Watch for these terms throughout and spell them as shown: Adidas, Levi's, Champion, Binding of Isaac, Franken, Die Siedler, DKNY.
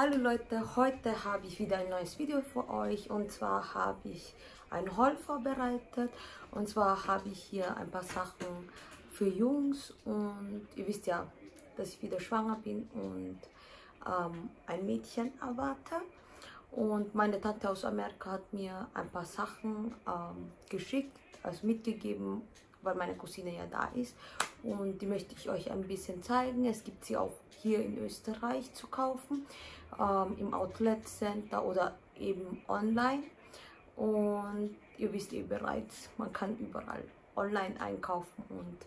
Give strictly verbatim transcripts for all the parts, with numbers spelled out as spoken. Hallo Leute, heute habe ich wieder ein neues Video für euch, und zwar habe ich ein Haul vorbereitet. Und zwar habe ich hier ein paar Sachen für Jungs, und ihr wisst ja, dass ich wieder schwanger bin und ähm, ein Mädchen erwarte. Und meine Tante aus Amerika hat mir ein paar Sachen ähm, geschickt, also mitgegeben, weil meine Cousine ja da ist, und die möchte ich euch ein bisschen zeigen. Es gibt sie auch hier in Österreich zu kaufen, ähm, im Outlet Center oder eben online, und ihr wisst eh bereits, man kann überall online einkaufen. Und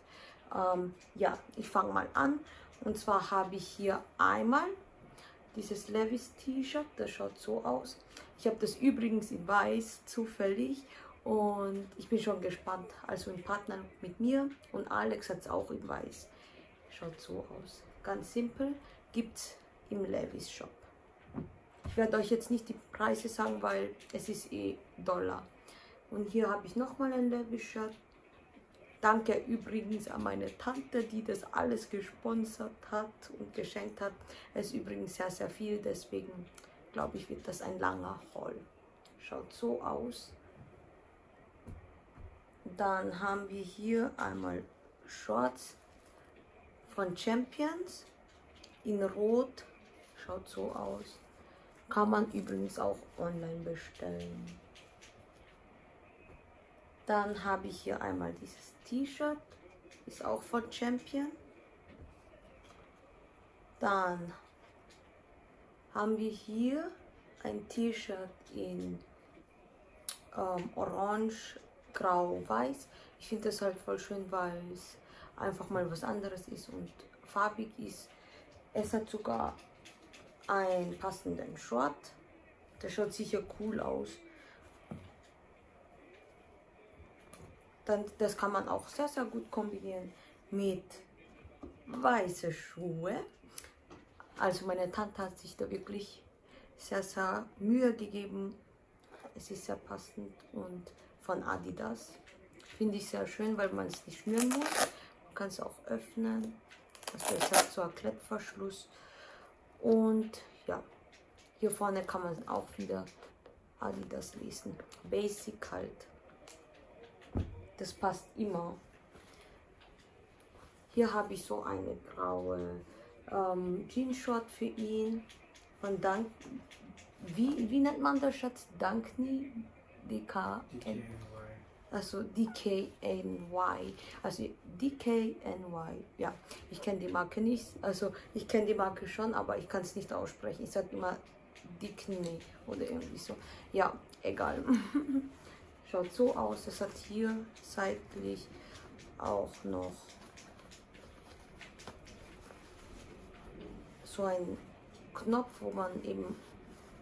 ähm, ja, ich fange mal an, und zwar habe ich hier einmal dieses Levi's T-Shirt, das schaut so aus. Ich habe das übrigens in weiß zufällig, und ich bin schon gespannt. Also ein Partner mit mir, und Alex hat es auch in weiß. Schaut so aus. Ganz simpel. Gibt es im Levi's Shop. Ich werde euch jetzt nicht die Preise sagen, weil es ist eh Dollar. Und hier habe ich nochmal ein Levi's Shirt. Danke übrigens an meine Tante, die das alles gesponsert hat und geschenkt hat. Es ist übrigens sehr, sehr viel. Deswegen glaube ich, wird das ein langer Haul. Schaut so aus. Dann haben wir hier einmal Shorts von Champions in Rot. Schaut so aus. Kann man übrigens auch online bestellen. Dann habe ich hier einmal dieses T-Shirt. Ist auch von Champion. Dann haben wir hier ein T-Shirt in ähm, Orange, Grau, Weiß. Ich finde das halt voll schön, weil es einfach mal was anderes ist und farbig ist. Es hat sogar einen passenden Short. Der schaut sicher cool aus. Dann, das kann man auch sehr, sehr gut kombinieren mit weißen Schuhen. Also meine Tante hat sich da wirklich sehr, sehr Mühe gegeben. Es ist sehr passend, und von Adidas finde ich sehr schön, weil man es nicht schnüren muss. Man kann es auch öffnen, also es hat so einen Klettverschluss, und ja, hier vorne kann man auch wieder Adidas lesen, Basic halt, das passt immer. Hier habe ich so eine graue ähm, Jeansshort für ihn von Dank, wie, wie nennt man das, Schatz? Dankni? D K N Y. Also D K N Y. Also D K N Y. Ja, ich kenne die Marke nicht. Also ich kenne die Marke schon, aber ich kann es nicht aussprechen. Ich sage immer Dickney oder irgendwie so. Ja, egal. Schaut so aus. Das hat hier seitlich auch noch so einen Knopf, wo man eben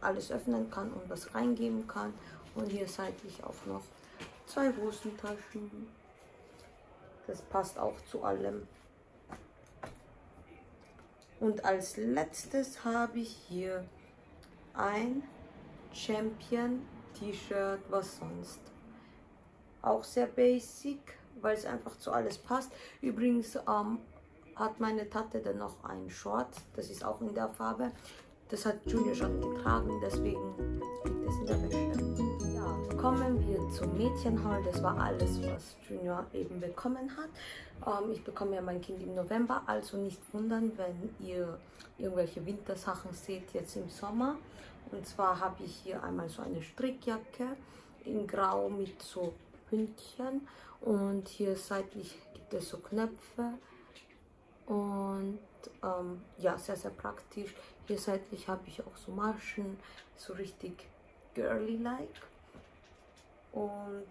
alles öffnen kann und was reingeben kann. Und hier seitlich auch noch zwei Hosentaschen. Das passt auch zu allem. Und als letztes habe ich hier ein Champion T-Shirt, was sonst. Auch sehr basic, weil es einfach zu alles passt. Übrigens ähm, hat meine Tante dann noch einen Short, das ist auch in der Farbe. Das hat Junior schon getragen, deswegen liegt es in der Wäsche. Ja, kommen wir zum Mädchenhaul. Das war alles, was Junior eben bekommen hat. Ähm, ich bekomme ja mein Kind im November, also nicht wundern, wenn ihr irgendwelche Wintersachen seht jetzt im Sommer. Und zwar habe ich hier einmal so eine Strickjacke in Grau mit so Pünktchen. Und hier seitlich gibt es so Knöpfe. Und ähm, ja, sehr, sehr praktisch. Hier seitlich habe ich auch so Maschen, so richtig girly-like. Und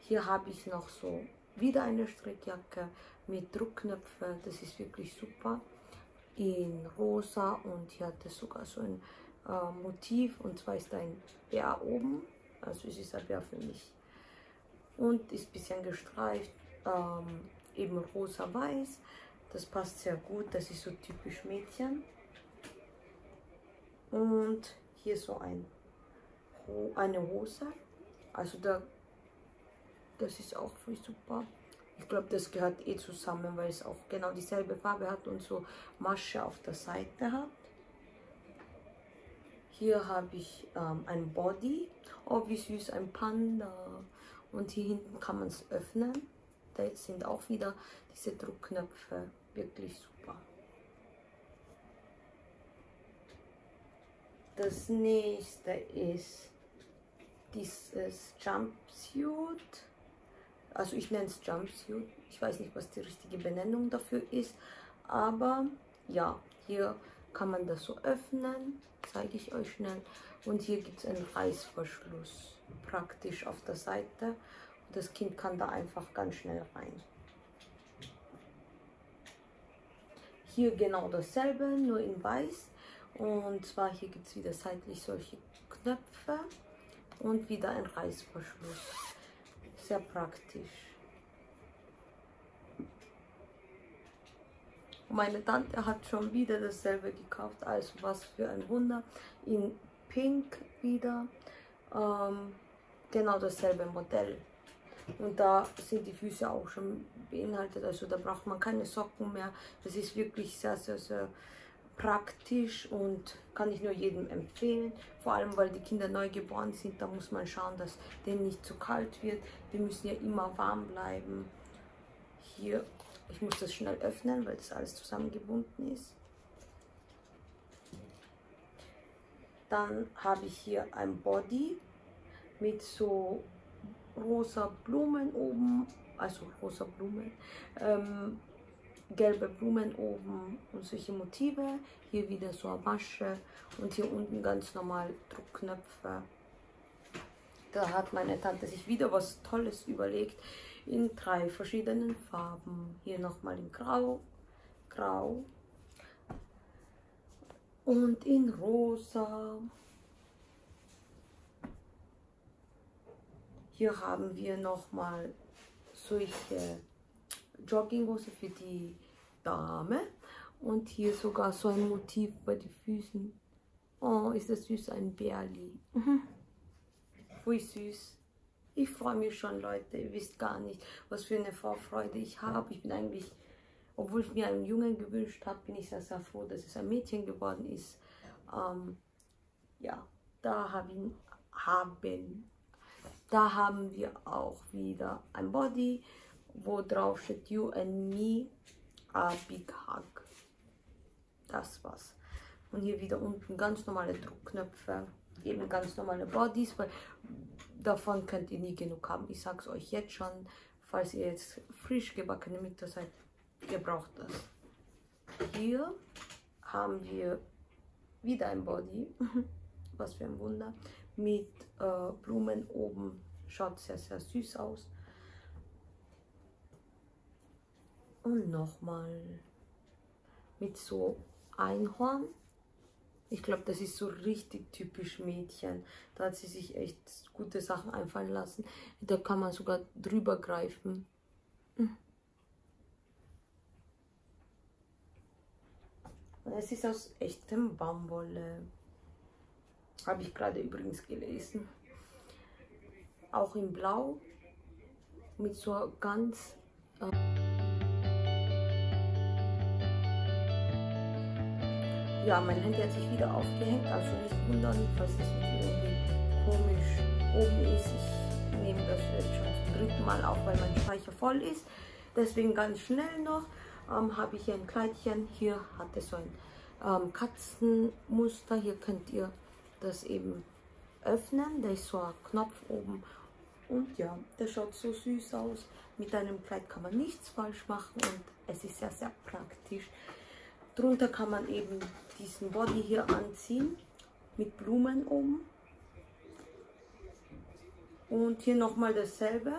hier habe ich noch so wieder eine Strickjacke mit Druckknöpfe. Das ist wirklich super. In Rosa, und hier hat es sogar so ein äh, Motiv, und zwar ist ein Bär oben. Also es ist ein Bär für mich. Und ist ein bisschen gestreift, ähm, eben rosa-weiß. Das passt sehr gut, das ist so typisch Mädchen. Und hier so ein, eine Hose. Also da, das ist auch voll super. Ich glaube, das gehört eh zusammen, weil es auch genau dieselbe Farbe hat und so Masche auf der Seite hat. Hier habe ich ähm, ein Body. Oh, wie süß, ein Panda. Und hier hinten kann man es öffnen. Da sind auch wieder diese Druckknöpfe. Wirklich super. Das nächste ist dieses Jumpsuit. Also ich nenne es Jumpsuit. Ich weiß nicht, was die richtige Benennung dafür ist. Aber ja, hier kann man das so öffnen. Zeige ich euch schnell. Und hier gibt es einen Reißverschluss. Praktisch auf der Seite. Und das Kind kann da einfach ganz schnell rein. Hier genau dasselbe, nur in weiß. Und zwar hier gibt es wieder seitlich solche Knöpfe. Und wieder ein Reißverschluss. Sehr praktisch. Meine Tante hat schon wieder dasselbe gekauft, also was für ein Wunder. In Pink wieder, ähm, genau dasselbe Modell. Und da sind die Füße auch schon beinhaltet, also da braucht man keine Socken mehr. Das ist wirklich sehr, sehr, sehr praktisch und kann ich nur jedem empfehlen. Vor allem, weil die Kinder neu geboren sind, da muss man schauen, dass denen nicht zu kalt wird. Die müssen ja immer warm bleiben. Hier. Ich muss das schnell öffnen, weil das alles zusammengebunden ist. Dann habe ich hier ein Body mit so rosa Blumen oben, also rosa Blumen, ähm, gelbe Blumen oben und solche Motive. Hier wieder so eine Masche und hier unten ganz normal Druckknöpfe. Da hat meine Tante sich wieder was Tolles überlegt. In drei verschiedenen Farben. Hier nochmal in Grau, Grau und in Rosa. Hier haben wir nochmal solche Jogginghose für die Dame. Und hier sogar so ein Motiv bei den Füßen. Oh, ist das süß, ein Bärli. Voll süß. Ich freue mich schon, Leute. Ihr wisst gar nicht, was für eine Vorfreude ich habe. Ich bin eigentlich, obwohl ich mir einen Jungen gewünscht habe, bin ich sehr, sehr froh, dass es ein Mädchen geworden ist. Ähm, ja, da haben, haben, da haben wir auch wieder ein Body, wo drauf steht You and me, a big hug. Das war's. Und hier wieder unten ganz normale Druckknöpfe. Eben ganz normale Bodies, weil davon könnt ihr nie genug haben. Ich sag's euch jetzt schon, falls ihr jetzt frisch gebackene Mütter seid, ihr braucht das. Hier haben wir wieder ein Body, was für ein Wunder, mit äh, Blumen oben. Schaut sehr, sehr süß aus. Und nochmal mit so Einhorn. Ich glaube, das ist so richtig typisch Mädchen. Da hat sie sich echt gute Sachen einfallen lassen. Da kann man sogar drüber greifen. Und es ist aus echtem Baumwolle. Habe ich gerade übrigens gelesen. Auch in Blau. Mit so ganz... Äh Ja, mein Handy hat sich wieder aufgehängt, also nicht wundern, falls das Video irgendwie komisch oben ist. Ich nehme das jetzt schon zum dritten Mal auf, weil mein Speicher voll ist. Deswegen ganz schnell noch ähm, habe ich hier ein Kleidchen. Hier hat es so ein ähm, Katzenmuster. Hier könnt ihr das eben öffnen. Da ist so ein Knopf oben. Und ja, das schaut so süß aus. Mit einem Kleid kann man nichts falsch machen und es ist sehr, sehr praktisch. Drunter kann man eben diesen Body hier anziehen, mit Blumen oben. Und hier nochmal dasselbe.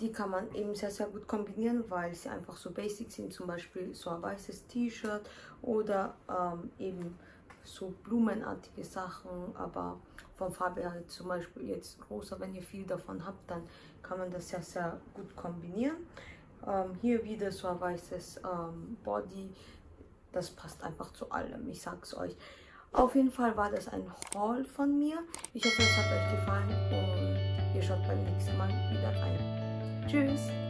Die kann man eben sehr, sehr gut kombinieren, weil sie einfach so basic sind. Zum Beispiel so ein weißes T-Shirt oder ähm, eben so blumenartige Sachen, aber von Farbe her halt zum Beispiel jetzt rosa. Wenn ihr viel davon habt, dann kann man das sehr, sehr gut kombinieren. Ähm, hier wieder so ein weißes ähm, Body. Das passt einfach zu allem, ich sag's euch. Auf jeden Fall war das ein Haul von mir. Ich hoffe, es hat euch gefallen und ihr schaut beim nächsten Mal wieder rein. Tschüss!